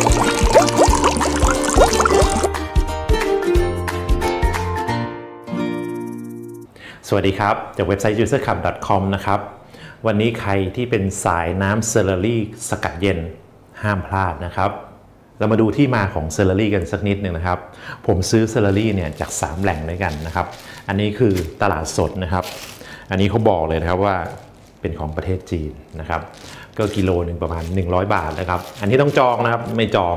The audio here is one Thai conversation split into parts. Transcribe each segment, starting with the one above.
สวัสดีครับจากเว็บไซต์ juicerclub.com นะครับวันนี้ใครที่เป็นสายน้ำเซเลอรี่สกัดเย็นห้ามพลาดนะครับเรามาดูที่มาของเซเลอรี่กันสักนิดหนึ่งนะครับผมซื้อเซเลอรี่เนี่ยจาก3แหล่งด้วยกันนะครับอันนี้คือตลาดสดนะครับอันนี้เขาบอกเลยนะครับว่าเป็นของประเทศจีนนะครับก็กิโลหนึ่งประมาณ100บาทนะครับอันนี้ต้องจองนะครับไม่จอง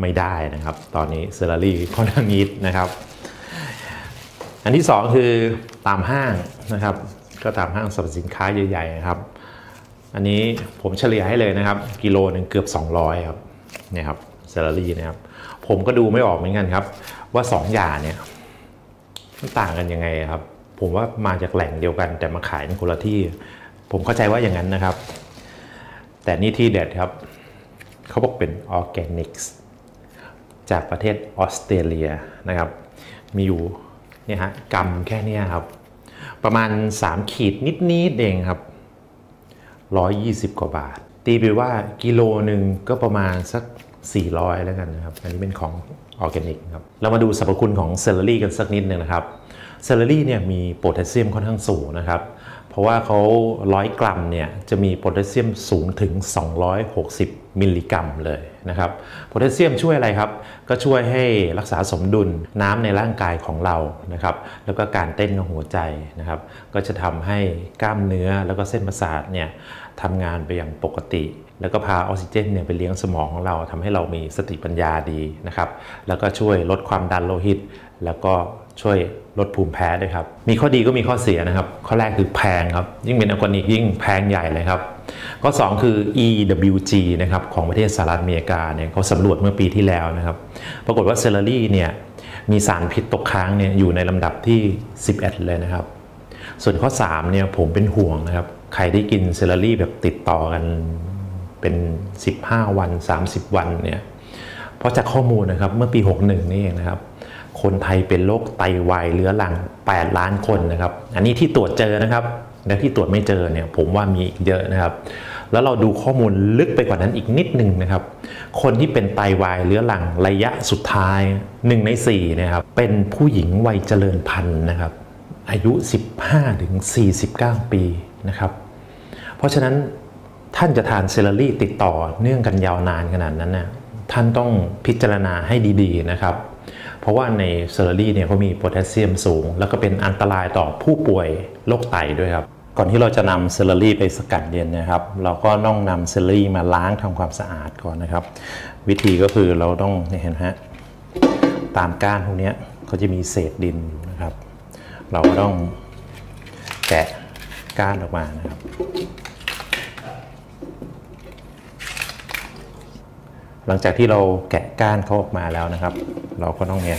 ไม่ได้นะครับตอนนี้เซเลอรี่ค่อนข้างฮิตนะครับอันที่2คือตามห้างนะครับก็ตามห้างสรรพสินค้าใหญ่ๆนะครับอันนี้ผมเฉลี่ยให้เลยนะครับกิโลหนึ่งเกือบ200ครับเนี่ยครับเซเลอรี่นะครับผมก็ดูไม่ออกเหมือนกันครับว่า2อย่างเนี่ยมันต่างกันยังไงครับผมว่ามาจากแหล่งเดียวกันแต่มาขายในคนละที่ผมเข้าใจว่าอย่างนั้นนะครับแต่นี่ที่เด็ดครับเขาบอกเป็นออร์แกนิกส์จากประเทศออสเตรเลียนะครับมีอยู่เนี่ยฮะกำแค่นี้ครับประมาณ3ขีดนิดๆเองครับ120กว่าบาทตีไปว่ากิโลหนึ่งก็ประมาณสัก400แล้วกันนะครับอันนี้เป็นของออร์แกนิกครับเรามาดูสรรพคุณของเซเลอรี่กันสักนิดนึงนะครับเซเลอรี่เนี่ยมีโพแทสเซียมค่อนข้างสูงนะครับเพราะว่าเขา100กรัมเนี่ยจะมีโพแทสเซียมสูงถึง260มิลลิกรัมเลยนะครับโพแทสเซียมช่วยอะไรครับก็ช่วยให้รักษาสมดุลน้ำในร่างกายของเรานะครับแล้วก็การเต้นของหัวใจนะครับก็จะทำให้กล้ามเนื้อแล้วก็เส้นประสาทเนี่ยทำงานไปอย่างปกติแล้วก็พาออกซิเจนเนี่ยไปเลี้ยงสมองของเราทำให้เรามีสติปัญญาดีนะครับแล้วก็ช่วยลดความดันโลหิตแล้วก็ช่วยลดภูมิแพ้ด้วยครับมีข้อดีก็มีข้อเสียนะครับข้อแรกคือแพงครับยิ่งเป็นออร์แกนิกยิ่งแพงใหญ่เลยครับข้อ2คือ EWG นะครับของประเทศสหรัฐอเมริกาเนี่ยเขาสำรวจเมื่อปีที่แล้วนะครับปรากฏว่าเซเลอรี่เนี่ยมีสารพิษตกค้างเนี่ยอยู่ในลำดับที่11เลยนะครับส่วนข้อ3เนี่ยผมเป็นห่วงนะครับใครได้กินเซเลอรี่แบบติดต่อกันเป็น15วัน30วันเนี่ยเพราะจากข้อมูลนะครับเมื่อปี61นี่เองนะครับคนไทยเป็นโรคไตวายเรื้อรัง8ล้านคนนะครับอันนี้ที่ตรวจเจอนะครับและที่ตรวจไม่เจอเนี่ยผมว่ามีอีกเยอะนะครับแล้วเราดูข้อมูลลึกไปกว่านั้นอีกนิดนึงนะครับคนที่เป็นไตวายเรื้อรังระยะสุดท้าย1ใน4นะครับเป็นผู้หญิงวัยเจริญพันธุ์นะครับอายุ 15-49 ปีนะครับเพราะฉะนั้นท่านจะทานเซเลอรี่ติดต่อเนื่องกันยาวนานขนาดนั้นนะท่านต้องพิจารณาให้ดีๆนะครับเพราะว่าในเซเลอรี่เนี่ยเขามีโพแทสเซียมสูงแล้วก็เป็นอันตรายต่อผู้ป่วยโรคไตด้วยครับก่อนที่เราจะนำเซเลอรี่ไปสกัดเย็นนะครับเราก็ต้องนำเซเลอรี่มาล้างทำความสะอาดก่อนนะครับวิธีก็คือเราต้องเห็นฮะตามก้านพวกนี้เขาจะมีเศษดินอยู่นะครับเราก็ต้องแกะก้านออกมานะครับหลังจากที่เราแกะก้านเขาออกมาแล้วนะครับเราก็ต้องเนี่ย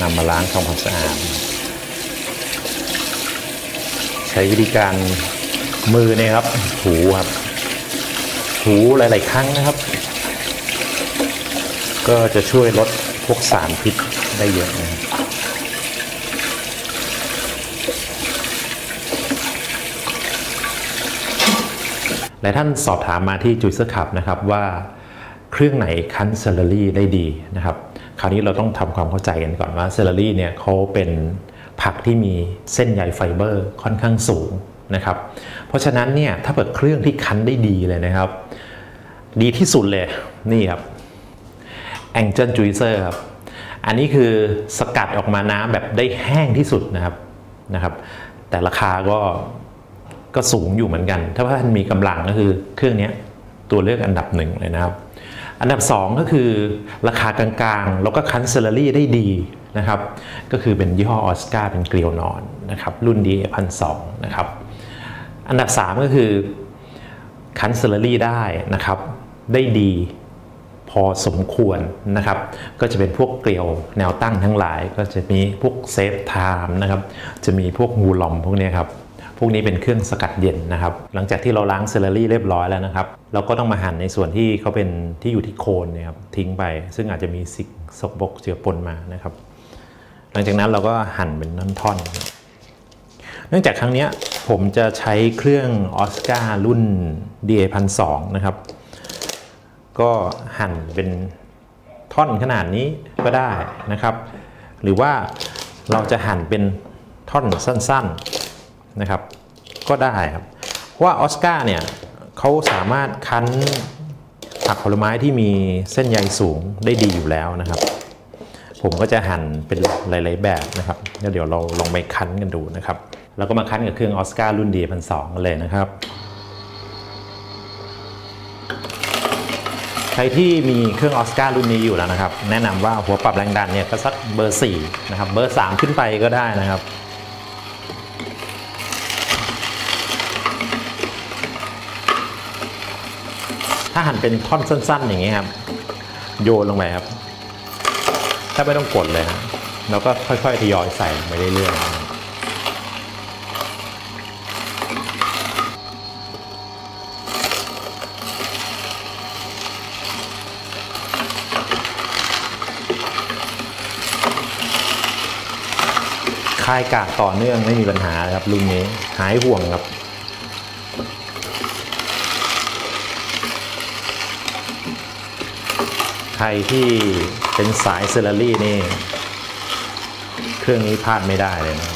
นำมาล้างทำความสะอาดใช้วิธีการมือเนี่ยครับถูครับถูหลายๆครั้งนะครับก็จะช่วยลดพวกสารพิษได้เยอะนะครับหลายท่านสอบถามมาที่Juicer Clubนะครับว่าเครื่องไหนคั้นเซเลอรี่ได้ดีนะครับคราวนี้เราต้องทำความเข้าใจกันก่อนว่าเซเลอรี่เนี่ยเขาเป็นผักที่มีเส้นใยไฟเบอร์ค่อนข้างสูงนะครับเพราะฉะนั้นเนี่ยถ้าเปิดเครื่องที่คั้นได้ดีเลยนะครับดีที่สุดเลยนี่ครับ Angel Juicer ครับอันนี้คือสกัดออกมาน้ำแบบได้แห้งที่สุดนะครับแต่ราคาก็สูงอยู่เหมือนกันถ้าท่านมีกำลังก็คือเครื่องนี้ตัวเลือกอันดับหนึ่งเลยนะครับอันดับ2ก็คือราคากลางๆแล้วก็คั้นเซเลอรี่ได้ดีนะครับก็คือเป็นยี่ห้อออสการ์เป็นเกลียวนอนนะครับรุ่น DA1200 นะครับอันดับ3ก็คือคั้นเซเลอรี่ได้นะครับได้ดีพอสมควรนะครับก็จะเป็นพวกเกลียวแนวตั้งทั้งหลายก็จะมีพวกเซฟไทม์นะครับจะมีพวกงูหลอมพวกนี้ครับพวกนี้เป็นเครื่องสกัดเย็นนะครับหลังจากที่เราล้างเซเลอรี่เรียบร้อยแล้วนะครับเราก็ต้องมาหั่นในส่วนที่เขาเป็นที่อยู่ที่โคนนะครับทิ้งไปซึ่งอาจจะมีสิ่งสกปรกเจือปนมานะครับหลังจากนั้นเราก็หั่นเป็นท่อนๆเนื่องจากครั้งนี้ผมจะใช้เครื่องออสการ์รุ่น DA1200 นะครับ ก็หั่นเป็นท่อนขนาดนี้ก็ได้นะครับหรือว่าเราจะหั่นเป็นท่อนสั้นๆนะครับก็ได้ครับว่าออสการ์เนี่ยเขาสามารถคั้นผักผลไม้ที่มีเส้นใยสูงได้ดีอยู่แล้วนะครับผมก็จะหั่นเป็นหลายๆแบบนะครับเดี๋ยวเราลองไปคั้นกันดูนะครับแล้วก็มาคั้นกับเครื่องออสการ์รุ่น D1200 กันเลยนะครับใครที่มีเครื่องออสการ์รุ่นนี้อยู่แล้วนะครับแนะนำว่าหัวปรับแรงดันเนี่ยก็สักเบอร์4นะครับเบอร์3ขึ้นไปก็ได้นะครับถ้าหั่นเป็นท่อนสั้นๆอย่างนี้ครับโยนลงไปครับถ้าไม่ต้องกดเลยนะแล้วก็ค่อยๆทยอยใส่ไปเรื่อยๆคายกากต่อเนื่องไม่มีปัญหาครับรุ่นนี้หายห่วงครับใครที่เป็นสายเซอร์รี่นี่เครื่องนี้พลาดไม่ได้เลยนะ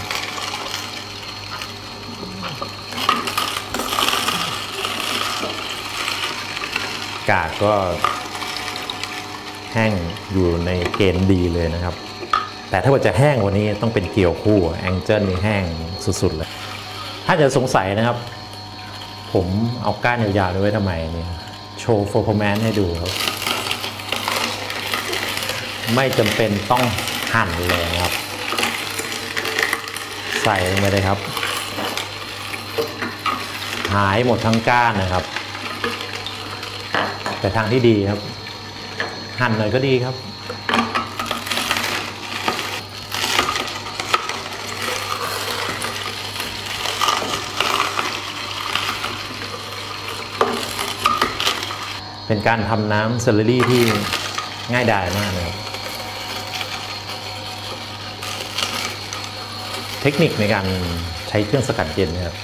กากก็แห้งอยู่ในเกณฑ์ดีเลยนะครับแต่ถ้าว่าจะแห้งกว่านี้ต้องเป็นเกลียวคู่แองเจิลนี่แห้งสุดๆเลยถ้าจะสงสัยนะครับผมเอาก้านยาวๆไว้ทำไมเนี่ยโชว์เปอร์ฟอร์แมนซ์ให้ดูครับไม่จำเป็นต้องหั่นเลยครับใส่ลงไปเลยครับหายหมดทั้งก้านนะครับแต่ทางที่ดีครับหั่นหน่อยก็ดีครับเป็นการทำน้ำเซเลอรี่ที่ง่ายดายมากเลยเทคนิคในการใช้เครื่องสกัดเย็นนะครับ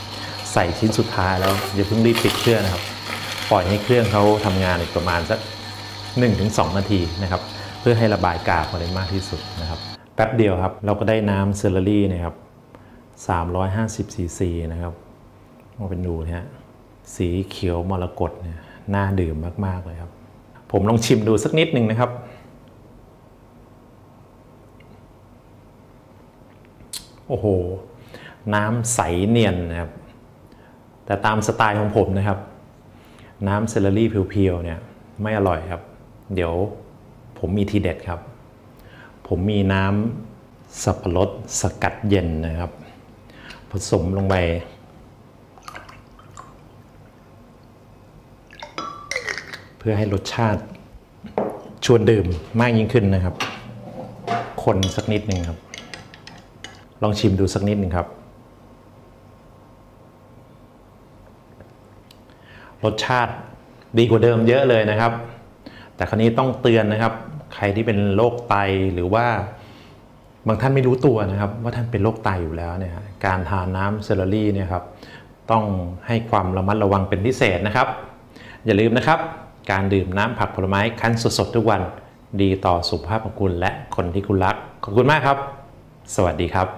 ใส่ชิ้นสุดท้ายแล้วอย่าเพิ่งรีบปิดเครื่องนะครับปล่อยให้เครื่องเขาทำงานอีกประมาณสัก 1-2 นาทีนะครับเพื่อให้ระบายกากออกมามากที่สุดนะครับแป๊บเดียวครับเราก็ได้น้ำเซเลอรี่นะครับ350 ซีซีนะครับมาเป็นดูนะฮะสีเขียวมรกตเนี่ยน่าดื่มมากๆเลยครับผมลองชิมดูสักนิดหนึ่งนะครับโอ้โหน้ำใสเนียนนะครับแต่ตามสไตล์ของผมนะครับน้ำเซเลอรี่เพียวๆเนี่ยไม่อร่อยครับเดี๋ยวผมมีทีเด็ดครับผมมีน้ำสับปะรดสกัดเย็นนะครับผสมลงไปเพื่อให้รสชาติชวนดื่มมากยิ่งขึ้นนะครับคนสักนิดหนึ่งครับลองชิมดูสักนิดหนึ่งครับรสชาติดีกว่าเดิมเยอะเลยนะครับแต่คราวนี้ต้องเตือนนะครับใครที่เป็นโรคไตหรือว่าบางท่านไม่รู้ตัวนะครับว่าท่านเป็นโรคไตอยู่แล้วเนี่ยการทานน้ำเซเลอรี่เนี่ยครับต้องให้ความระมัดระวังเป็นพิเศษนะครับอย่าลืมนะครับการดื่มน้ำผักผลไม้คั้นสดๆทุกวันดีต่อสุขภาพของคุณและคนที่คุณรักขอบคุณมากครับสวัสดีครับ